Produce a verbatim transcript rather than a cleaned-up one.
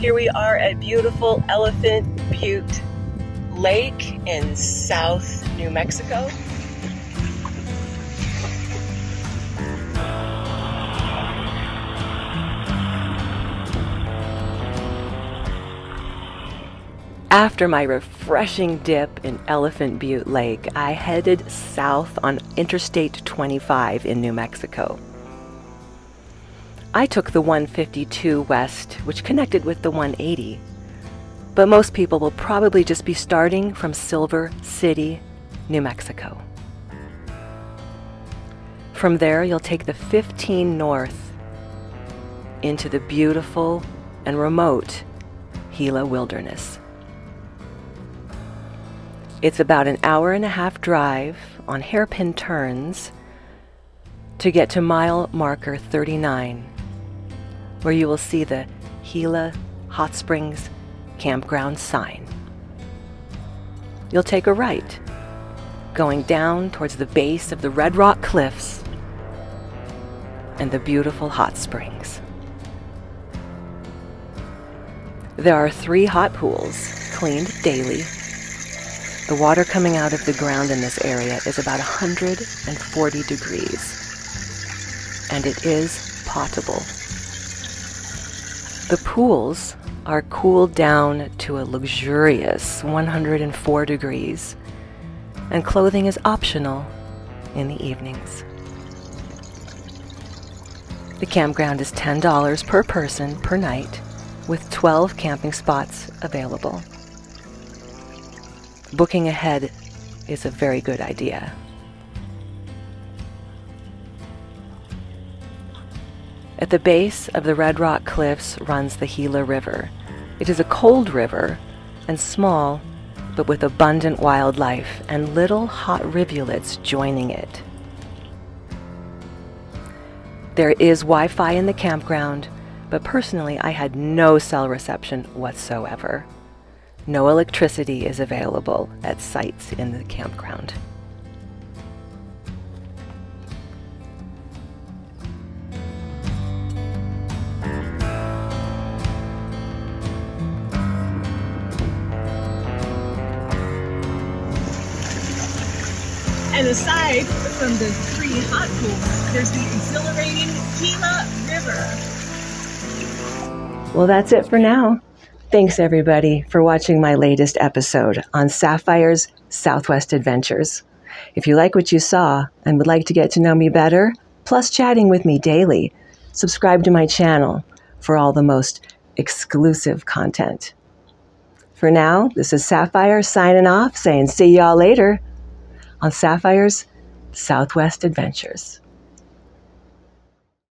Here we are at beautiful Elephant Butte Lake in South New Mexico. After my refreshing dip in Elephant Butte Lake, I headed south on Interstate twenty-five in New Mexico. I took the one fifty-two west, which connected with the one eighty. But most people will probably just be starting from Silver City, New Mexico. From there, you'll take the fifteen north into the beautiful and remote Gila Wilderness. It's about an hour and a half drive on hairpin turns to get to mile marker thirty-nine, where you will see the Gila Hot Springs Campground sign. You'll take a right, going down towards the base of the Red Rock Cliffs and the beautiful hot springs. There are three hot pools, cleaned daily. The water coming out of the ground in this area is about one hundred forty degrees, and it is potable. The pools are cooled down to a luxurious one hundred four degrees, and clothing is optional in the evenings. The campground is ten dollars per person per night, with twelve camping spots available. Booking ahead is a very good idea. At the base of the Red Rock Cliffs runs the Gila River. It is a cold river and small, but with abundant wildlife and little hot rivulets joining it. There is Wi-Fi in the campground, but personally I had no cell reception whatsoever. No electricity is available at sites in the campground. And aside from the three hot pools, there's the exhilarating Kima River. Well, that's it for now. Thanks, everybody, for watching my latest episode on Sapphire's Southwest Adventures. If you like what you saw and would like to get to know me better, plus chatting with me daily, subscribe to my channel for all the most exclusive content. For now, this is Sapphire signing off, saying see y'all later on Sapphire's Southwest Adventures.